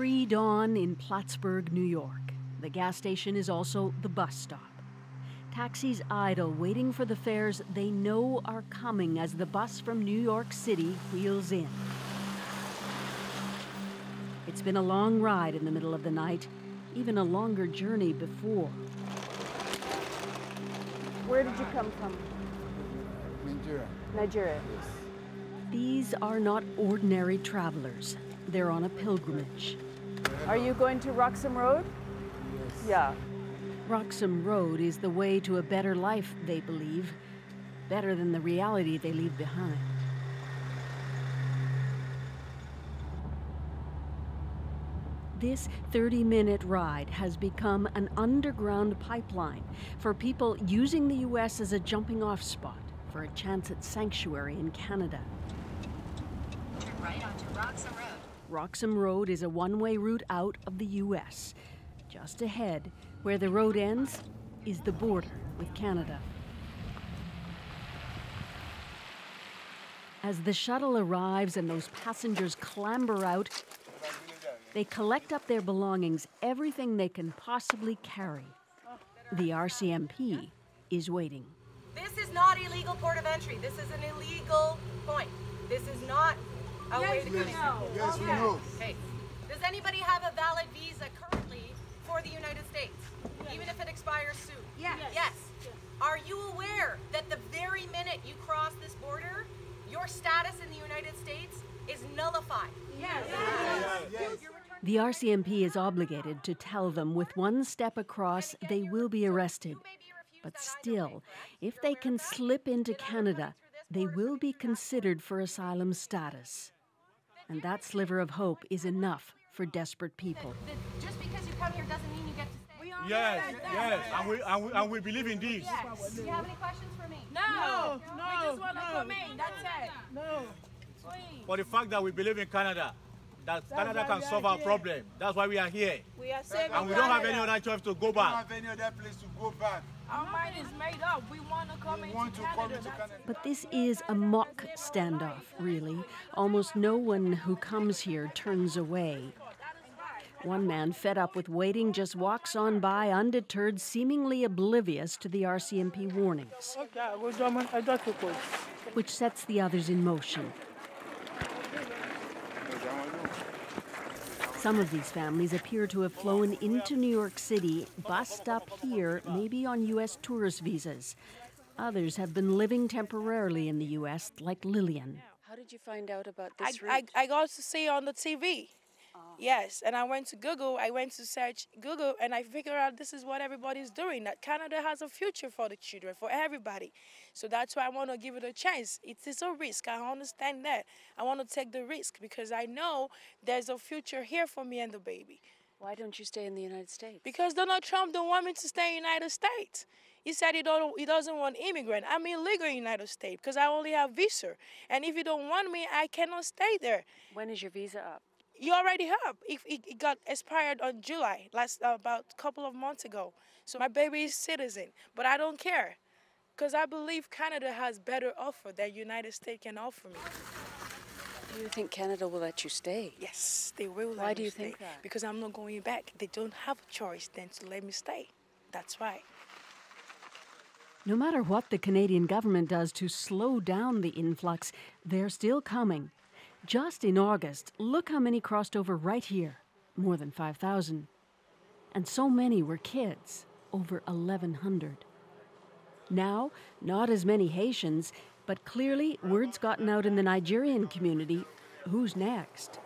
pre-dawn in Plattsburgh, New York. The gas station is also the bus stop. Taxis idle, waiting for the fares they know are coming as the bus from New York City wheels in. It's been a long ride in the middle of the night, even a longer journey before. Where did you come from? Nigeria. Nigeria. Yes. These are not ordinary travelers. They're on a pilgrimage. Are you going to Roxham Road? Yes. Yeah. Roxham Road is the way to a better life, they believe, better than the reality they leave behind. This 30-minute ride has become an underground pipeline for people using the U.S. as a jumping-off spot for a chance at sanctuary in Canada. Turn right onto Roxham Road. Roxham Road is a one-way route out of the U.S. Just ahead, where the road ends, is the border with Canada. As the shuttle arrives and those passengers clamber out, they collect up their belongings, everything they can possibly carry. The RCMP is waiting. This is not illegal port of entry. This is an illegal point. This is not a way to come in. Yes, we know. Okay. Does anybody have a valid visa currently for the United States, even if it expires soon? Yes. Yes. Are you aware that the very minute you cross this border, your status in the United States is nullified? Yes. Yes. Yes. The RCMP is obligated to tell them with one step across they will be arrested. But still, if they can slip into Canada, they will be considered for asylum status. And that sliver of hope is enough for desperate people. Just because you come here doesn't mean you get to stay. Yes, yes, and we believe in this. Yes. Do you have any questions for me? No, no, we just want to come in, that's it. No. For the fact that we believe in Canada, that Canada can solve our problem. That's why we are here. We are saving Canada. And we don't have any other choice to go back. We don't have any other place to go back. Our mind is made up. We want to come into Canada. But this is a mock standoff, really. Almost no one who comes here turns away. One man, fed up with waiting, just walks on by undeterred, seemingly oblivious to the RCMP warnings, which sets the others in motion. Some of these families appear to have flown into New York City, bussed up here, maybe on U.S. tourist visas. Others have been living temporarily in the U.S., like Lillian. How did you find out about this route? I got to see on the TV. Yes, and I went to Google, I went to search Google, and I figured out this is what everybody's doing, that Canada has a future for the children, for everybody. So that's why I want to give it a chance. It is a risk, I understand that. I want to take the risk because I know there's a future here for me and the baby. Why don't you stay in the United States? Because Donald Trump don't want me to stay in the United States. He said he doesn't want immigrants. I'm illegal in the United States because I only have visa. And if you don't want me, I cannot stay there. When is your visa up? You already have. It got expired on July, about a couple of months ago. So my baby is citizen, but I don't care, because I believe Canada has better offer than United States can offer me. Do you think Canada will let you stay? Yes, they will let me stay. Why do you think that? Because I'm not going back. They don't have a choice then to let me stay. That's why. No matter what the Canadian government does to slow down the influx, they're still coming. Just in August, look how many crossed over right here, more than 5,000. And so many were kids, over 1,100. Now, not as many Haitians, but clearly word's gotten out in the Nigerian community. Who's next?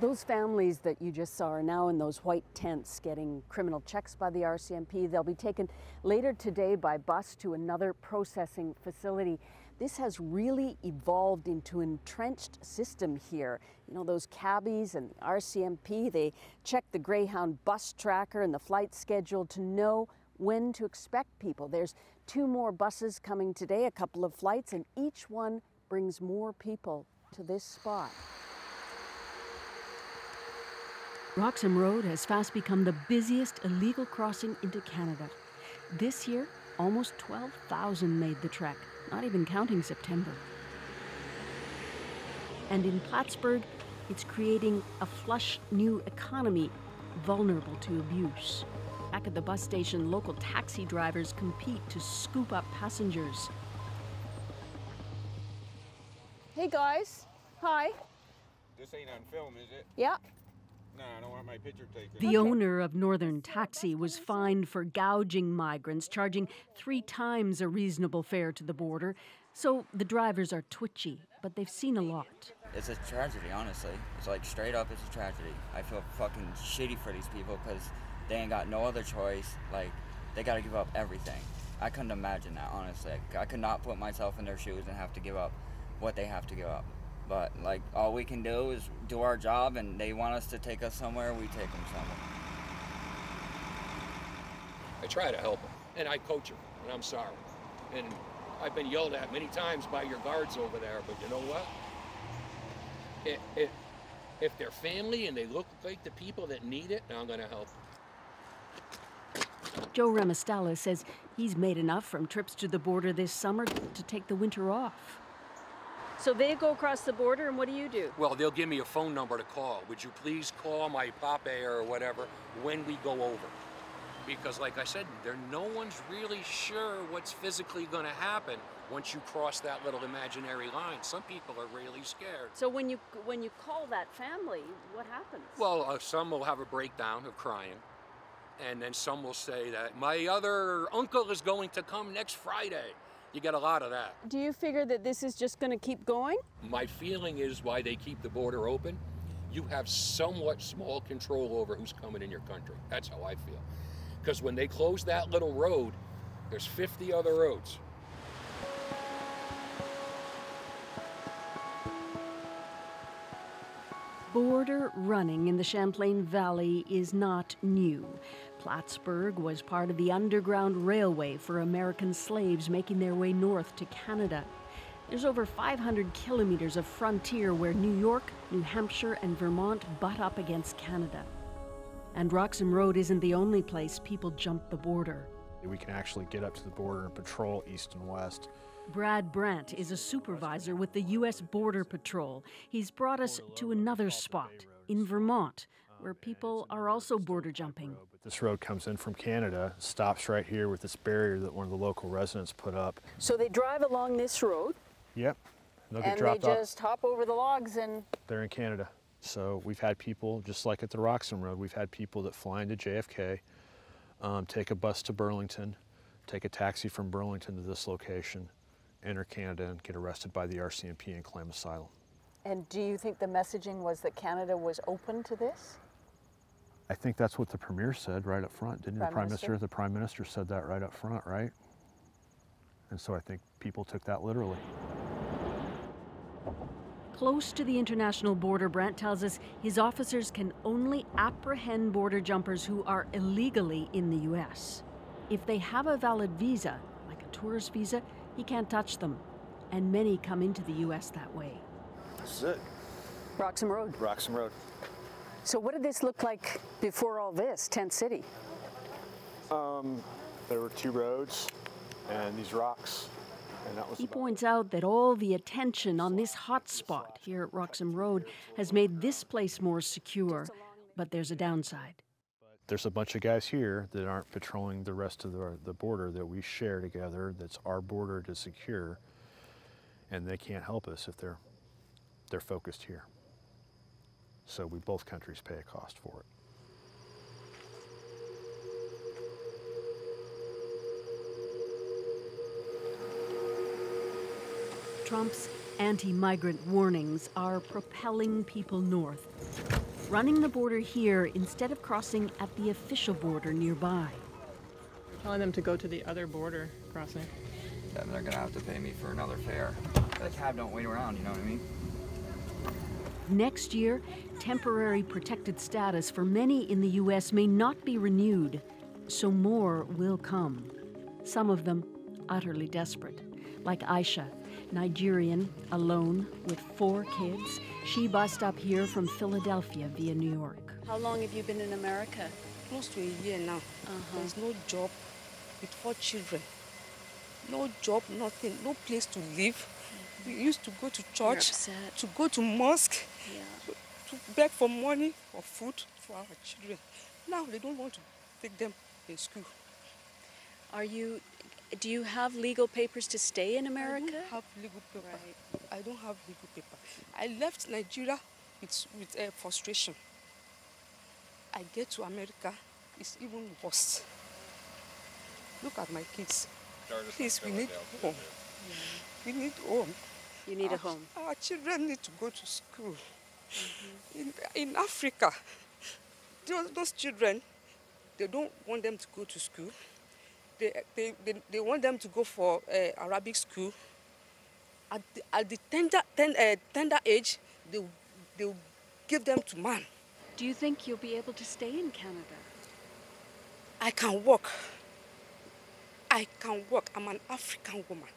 Those families that you just saw are now in those white tents getting criminal checks by the RCMP. They'll be taken later today by bus to another processing facility. This has really evolved into an entrenched system here. You know, those cabbies and the RCMP, they check the Greyhound bus tracker and the flight schedule to know when to expect people. There's 2 more buses coming today, a couple of flights, and each one brings more people to this spot. Roxham Road has fast become the busiest illegal crossing into Canada. This year, almost 12,000 made the trek, not even counting September. And in Plattsburgh, It's creating a flush new economy vulnerable to abuse. Back at the bus station, local taxi drivers compete to scoop up passengers. Hey guys, hi. This ain't on film, is it? Yeah. No, I don't want my picture taken. The owner of Northern Taxi was fined for gouging migrants, charging 3 times a reasonable fare to the border. So the drivers are twitchy, but they've seen a lot. It's a tragedy, honestly. It's like straight up, it's a tragedy. I feel fucking shitty for these people because they ain't got no other choice. Like, they gotta give up everything. I couldn't imagine that, honestly. I could not put myself in their shoes and have to give up what they have to give up. But, like, all we can do is do our job, and they want us to take us somewhere, we take them somewhere. I try to help them, and I coach them, and I'm sorry. And I've been yelled at many times by your guards over there, but you know what? If they're family and they look like the people that need it, I'm gonna help them. Joe Remistalla says he's made enough from trips to the border this summer to take the winter off. So they go across the border, and what do you do? Well, they'll give me a phone number to call. Would you please call my pape or whatever when we go over? Because like I said, no one's really sure what's physically going to happen once you cross that little imaginary line. Some people are really scared. So when you call that family, what happens? Well, some will have a breakdown of crying. And then some will say that my other uncle is going to come next Friday. You get a lot of that. Do you figure that this is just going to keep going? My feeling is why they keep the border open, you have somewhat small control over who's coming in your country. That's how I feel. Because when they close that little road, there's 50 other roads. Border running in the Champlain Valley is not new. Plattsburgh was part of the Underground Railway for American slaves making their way north to Canada. There's over 500 kilometers of frontier where New York, New Hampshire, and Vermont butt up against Canada. And Roxham Road isn't the only place people jump the border. We can actually get up to the border and patrol east and west. Brad Brandt is a supervisor with the U.S. Border Patrol. He's brought us to another spot in Vermont, where people are also border jumping. This road comes in from Canada, stops right here with this barrier that one of the local residents put up. So they drive along this road? Yep. And they just hop over the logs and... They're in Canada. So we've had people, just like at the Roxham Road, we've had people that fly into JFK, take a bus to Burlington, take a taxi from Burlington to this location, enter Canada and get arrested by the RCMP and claim asylum. And do you think the messaging was that Canada was open to this? I think that's what the Premier said right up front, didn't he? The Prime Minister said that right up front, right? And so I think people took that literally. Close to the international border, Brandt tells us his officers can only apprehend border jumpers who are illegally in the U.S. If they have a valid visa, like a tourist visa, he can't touch them. And many come into the U.S. that way. This is it. Roxham Road. Roxham Road. So what did this look like before all this, Tent City? There were 2 roads and these rocks. And that was he points out that all the attention on this hot spot here at Roxham Road has made this place more secure, but there's a downside. There's a bunch of guys here that aren't patrolling the rest of the border that we share together, that's our border to secure, and they can't help us if they're focused here. So we both countries pay a cost for it. Trump's anti-migrant warnings are propelling people north, running the border here instead of crossing at the official border nearby. We're telling them to go to the other border crossing. Yeah, they're gonna have to pay me for another fare. The cab don't wait around, you know what I mean? Next year, temporary protected status for many in the U.S. may not be renewed, so more will come. Some of them utterly desperate, like Aisha, Nigerian, alone, with 4 kids. She bussed up here from Philadelphia via New York. How long have you been in America? Close to a year now. There's no job with 4 children. No job, nothing, no place to live. We used to go to church, to go to mosque, beg for money or food for our children. Now they don't want to take them in school. Are you, do you have legal papers to stay in America? I don't have legal paper. Right. I don't have legal paper. I left Nigeria with frustration. I get to America, it's even worse. Look at my kids. Please, we need home. Yeah. We need home. You need a home. Our children need to go to school. Mm-hmm. In Africa, those children, they don't want them to go to school. They want them to go for Arabic school. At the tender age, they give them to man. Do you think you'll be able to stay in Canada? I can work. I can work. I'm an African woman.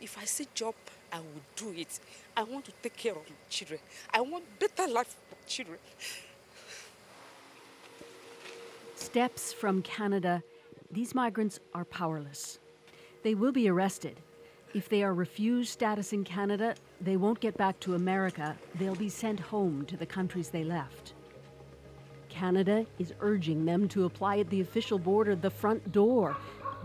If I see a job, I will do it. I want to take care of my children. I want better life for my children. Steps from Canada, these migrants are powerless. They will be arrested. If they are refused status in Canada, they won't get back to America. They'll be sent home to the countries they left. Canada is urging them to apply at the official border, the front door,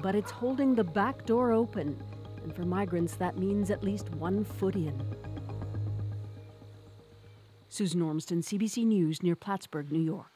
but it's holding the back door open. And for migrants, that means at least one foot in. Susan Ormiston, CBC News, near Plattsburgh, New York.